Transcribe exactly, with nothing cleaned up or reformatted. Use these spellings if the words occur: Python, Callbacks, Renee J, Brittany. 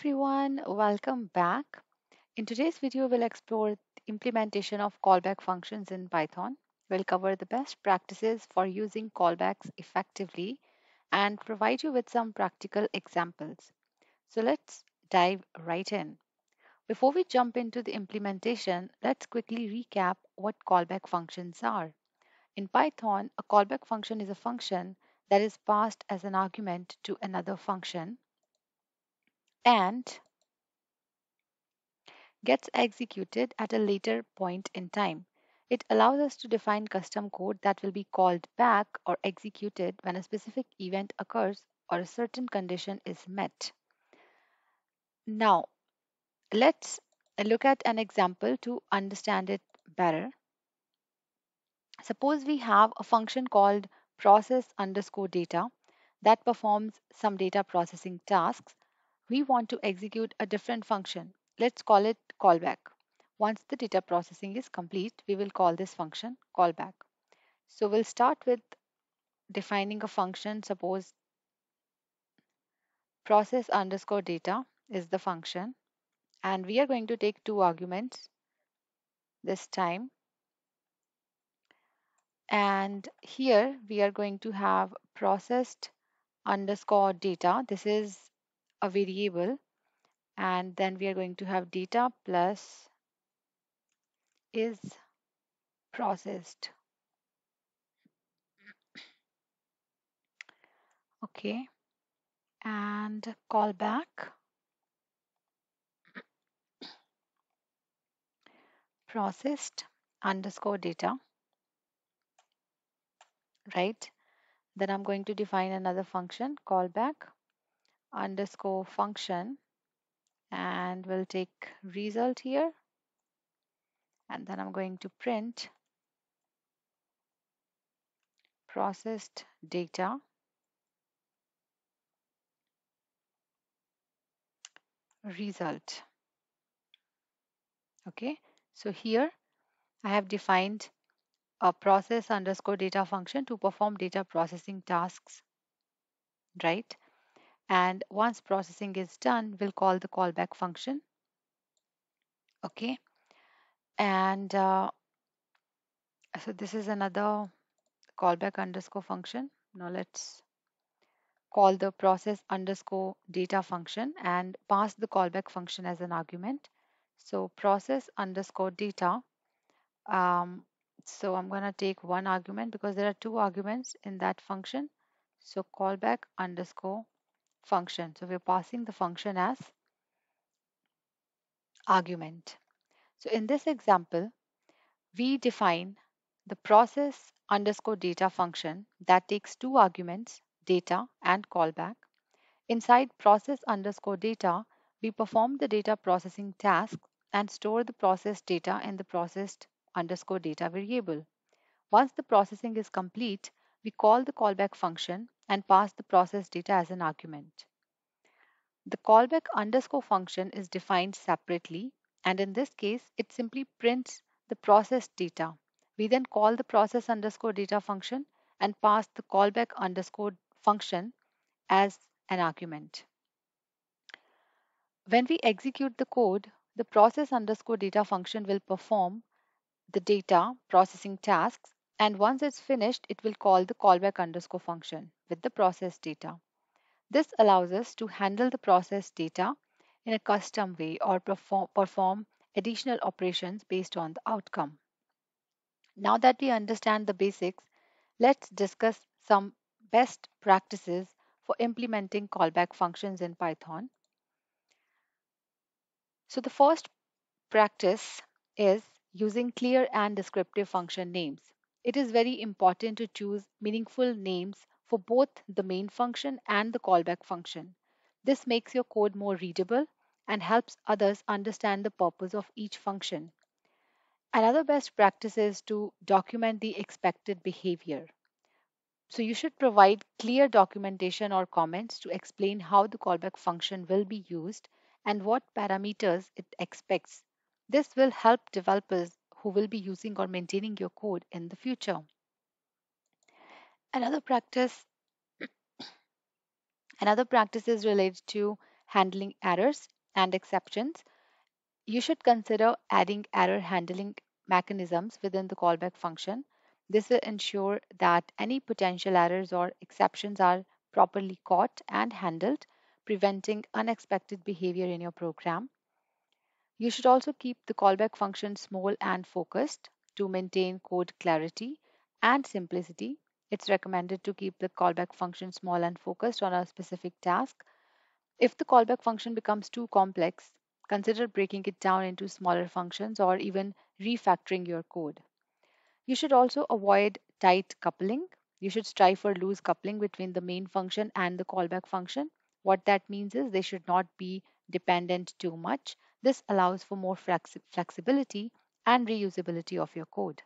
everyone, welcome back. In today's video, we'll explore the implementation of callback functions in Python. We'll cover the best practices for using callbacks effectively and provide you with some practical examples. So let's dive right in. Before we jump into the implementation, let's quickly recap what callback functions are. In Python, a callback function is a function that is passed as an argument to another function and gets executed at a later point in time. It allows us to define custom code that will be called back or executed when a specific event occurs or a certain condition is met. Now, let's look at an example to understand it better. Suppose we have a function called process underscore data that performs some data processing tasks. We want to execute a different function. Let's call it callback. Once the data processing is complete, we will call this function callback. So we'll start with defining a function. Suppose process underscore data is the function, and we are going to take two arguments this time. And here we are going to have processed underscore data. This is a variable. And then we are going to have data plus is processed. Okay. And callback. Processed underscore data. Right, then I'm going to define another function, callback underscore function, and we'll take result here, and then I'm going to print processed data result. Okay, so here I have defined a process underscore data function to perform data processing tasks, right? And once processing is done, we'll call the callback function. Okay, and uh, so this is another callback underscore function. Now let's call the process underscore data function and pass the callback function as an argument. So process underscore data. Um, So I'm going to take one argument because there are two arguments in that function. So callback underscore function. So we're passing the function as argument. So in this example, we define the process underscore data function that takes two arguments, data and callback. Inside process underscore data, we perform the data processing task and store the process data in the processed underscore data variable. Once the processing is complete, we call the callback function and pass the process data as an argument. The callback underscore function is defined separately, and in this case, it simply prints the process data. We then call the process underscore data function and pass the callback underscore function as an argument. When we execute the code, the process underscore data function will perform the data processing tasks, and once it's finished, it will call the callback underscore function with the process data. This allows us to handle the process data in a custom way or perform, perform additional operations based on the outcome. Now that we understand the basics, let's discuss some best practices for implementing callback functions in Python. So the first practice is using clear and descriptive function names. It is very important to choose meaningful names for both the main function and the callback function. This makes your code more readable and helps others understand the purpose of each function. Another best practice is to document the expected behavior. So you should provide clear documentation or comments to explain how the callback function will be used and what parameters it expects. This will help developers who will be using or maintaining your code in the future. Another practice, another practice is related to handling errors and exceptions, you should consider adding error handling mechanisms within the callback function. This will ensure that any potential errors or exceptions are properly caught and handled, preventing unexpected behavior in your program. You should also keep the callback function small and focused to maintain code clarity and simplicity. It's recommended to keep the callback function small and focused on a specific task. If the callback function becomes too complex, consider breaking it down into smaller functions or even refactoring your code. You should also avoid tight coupling. You should strive for loose coupling between the main function and the callback function. What that means is they should not be dependent too much. This allows for more flexi- flexibility and reusability of your code.